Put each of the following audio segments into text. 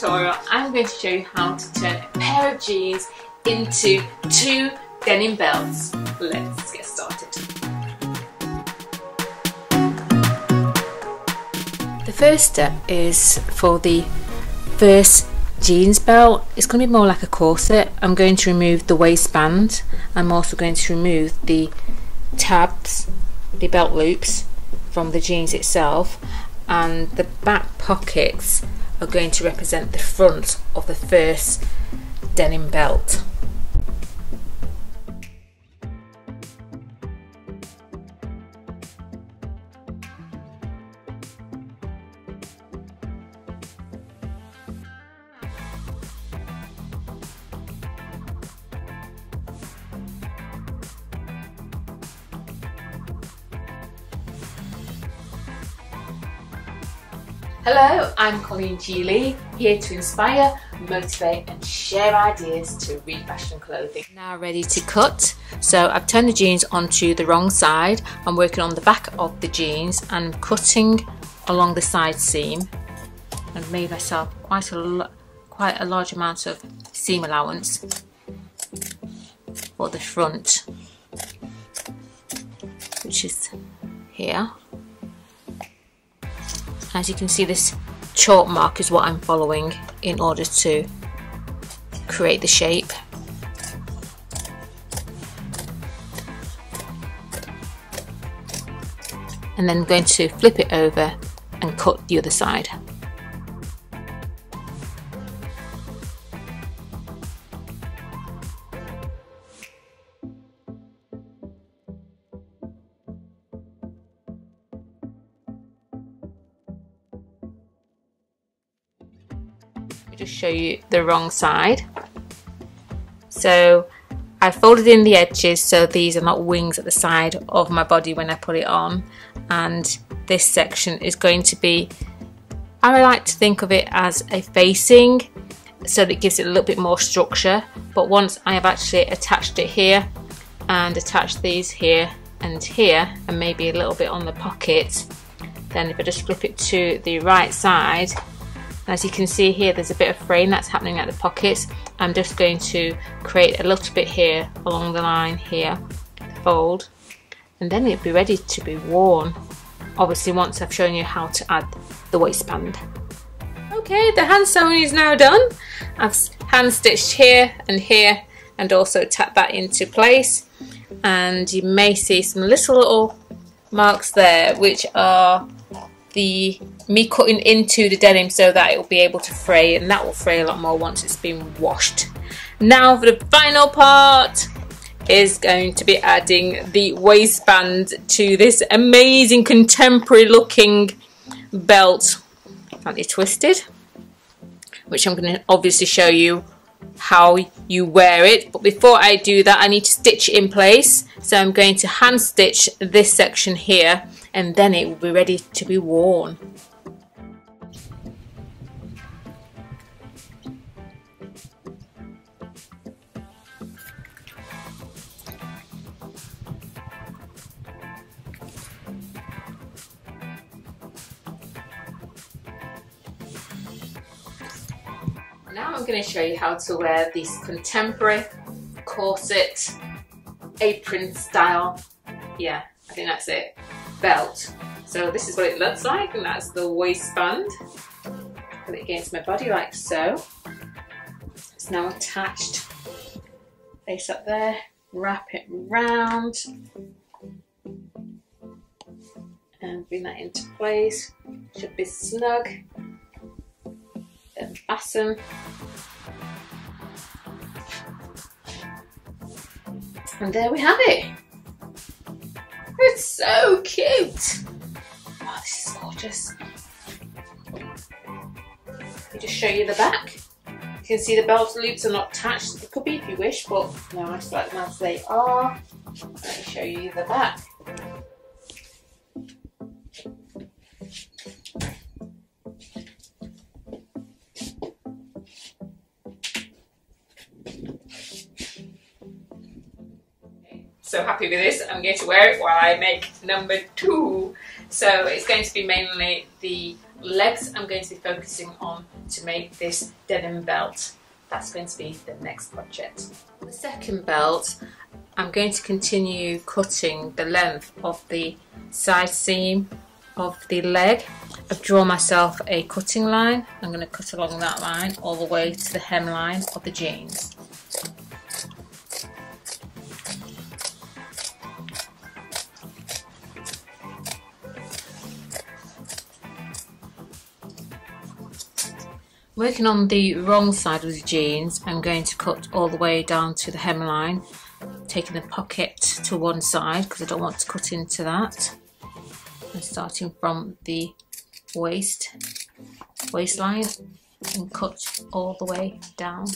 tutorial, I'm going to show you how to turn a pair of jeans into two denim belts. Let's get started. The first step is for the first jeans belt. It's going to be more like a corset. I'm going to remove the waistband. I'm also going to remove the tabs, the belt loops from the jeans itself, and the back pockets are going to represent the front of the first denim belt. Hello, I'm Colleen G. Lee, here to inspire, motivate and share ideas to refashion clothing. Now ready to cut. So I've turned the jeans onto the wrong side. I'm working on the back of the jeans and cutting along the side seam. I've made myself quite a large amount of seam allowance for the front, which is here. As you can see, this chalk mark is what I'm following in order to create the shape. And then I'm going to flip it over and cut the other side. Just show you the wrong side. So I folded in the edges so these are not wings at the side of my body when I put it on, and this section is going to be, I like to think of it as a facing so that it gives it a little bit more structure. But once I have actually attached it here and attached these here and maybe a little bit on the pocket, then if I just flip it to the right side, as you can see here, there's a bit of fraying that's happening at the pockets. I'm just going to create a little bit here along the line here, fold, and then it'll be ready to be worn. Obviously, once I've shown you how to add the waistband. Okay, the hand sewing is now done. I've hand stitched here and also tapped that into place. And you may see some little marks there, which are me cutting into the denim so that it will be able to fray, and that will fray a lot more once it's been washed. Now for the final part is going to be adding the waistband to this amazing contemporary looking belt, slightly twisted, which I'm going to obviously show you how you wear it. But before I do that, I need to stitch it in place, so I'm going to hand stitch this section here, and then it will be ready to be worn. Now I'm going to show you how to wear this contemporary corset apron style, yeah, I think that's it, belt. So this is what it looks like, and that's the waistband. Put it against my body like so. It's now attached, face up there, wrap it round and bring that into place. Should be snug. And fasten. And there we have it. It's so cute! Oh, this is gorgeous. Let me just show you the back. You can see the belt loops are not attached. They could be if you wish, but no, I just like them as they are. Let me show you the back. So happy with this. I'm going to wear it while I make number 2. So it's going to be mainly the legs I'm going to be focusing on to make this denim belt. That's going to be the next project. The second belt, I'm going to continue cutting the length of the side seam of the leg. I've drawn myself a cutting line. I'm going to cut along that line all the way to the hemline of the jeans. Working on the wrong side of the jeans, I'm going to cut all the way down to the hemline, taking the pocket to one side because I don't want to cut into that. And starting from the waistline and cut all the way down.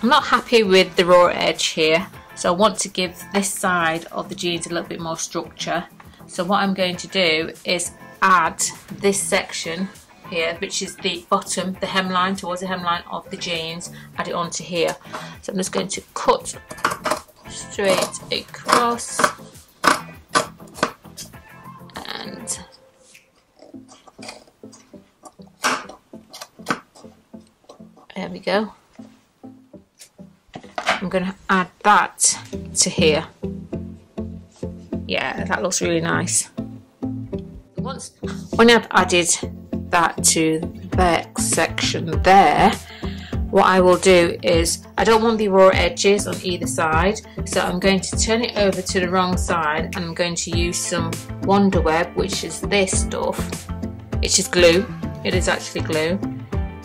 I'm not happy with the raw edge here, so I want to give this side of the jeans a little bit more structure. So what I'm going to do is add this section here, which is the bottom, the hemline, towards the hemline of the jeans, add it onto here. So I'm just going to cut straight across and there we go. I'm going to add that to here. Yeah, that looks really nice. When I've added that to that section there, what I will do is, I don't want the raw edges on either side, so I'm going to turn it over to the wrong side and I'm going to use some WonderWeb, which is this stuff. It's just glue. It is actually glue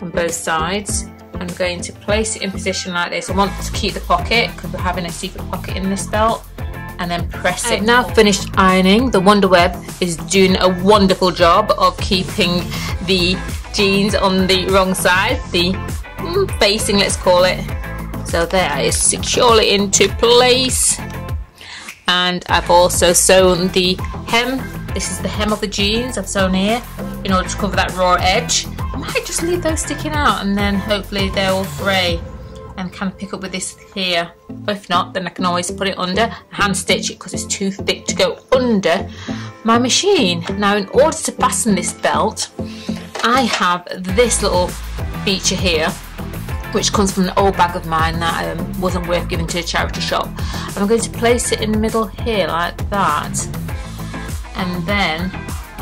on both sides. I'm going to place it in position like this. I want to keep the pocket because we're having a secret pocket in this belt. And then press it. I've now finished ironing. The WonderWeb is doing a wonderful job of keeping the jeans on the wrong side, the facing, let's call it. So there, it's securely into place. And I've also sewn the hem. This is the hem of the jeans I've sewn here in order to cover that raw edge. I might just leave those sticking out and then hopefully they're all frayed and kind of pick up with this here. If not, then I can always put it under, hand stitch it because it's too thick to go under my machine. Now, in order to fasten this belt, I have this little feature here, which comes from an old bag of mine that wasn't worth giving to a charity shop. I'm going to place it in the middle here like that, and then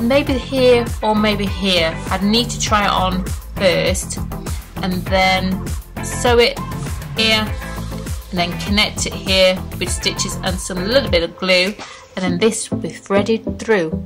maybe here or maybe here. I'd need to try it on first and then sew it here and then connect it here with stitches and some little bit of glue, and then this will be threaded through.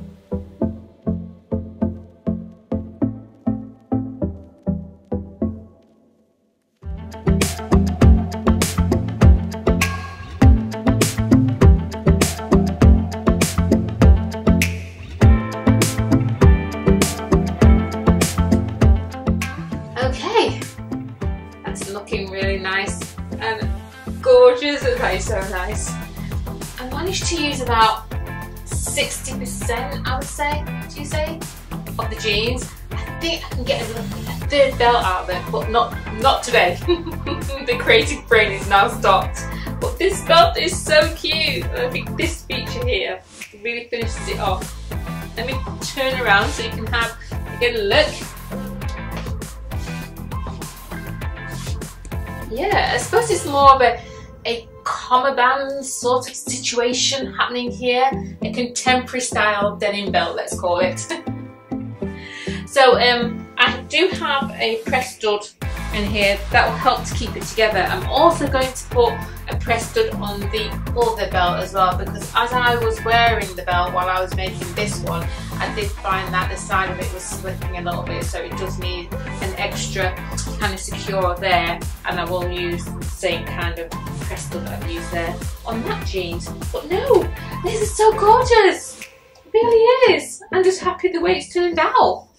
Gorgeous, that is so nice. I managed to use about 60%, I would say, do you say, of the jeans. I think I can get a third belt out of them, but not today. The creative brain is now stopped. But this belt is so cute. I think this feature here really finishes it off. Let me turn around so you can have a good look. Yeah, I suppose it's more of a comma band sort of situation happening here. A contemporary style denim belt, let's call it. So I do have a press stud in here that will help to keep it together. I'm also going to put a press stud on the other belt as well, because as I was wearing the belt while I was making this one, I did find that the side of it was slipping a little bit, so it does need an extra kind of secure there, and I will use the same kind of press stud that I've used there on that jeans. But no, this is so gorgeous, it really is. I'm just happy the way it's turned out.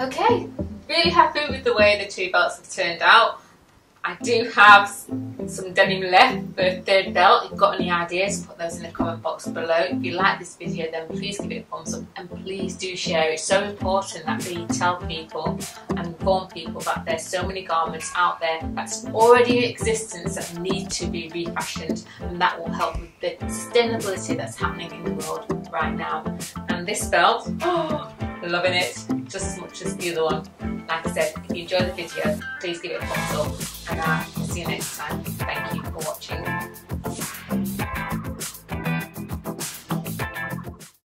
Okay, really happy with the way the two belts have turned out. I do have some denim left, birthday belt. If you've got any ideas, put those in the comment box below. If you like this video, then please give it a thumbs up and please do share. It's so important that we tell people and inform people that there's so many garments out there that's already in existence that need to be refashioned, and that will help with the sustainability that's happening in the world right now. And this belt, oh, loving it just as much as the other one. Like I said, if you enjoyed the video, please give it a thumbs up, and I'll see you next time.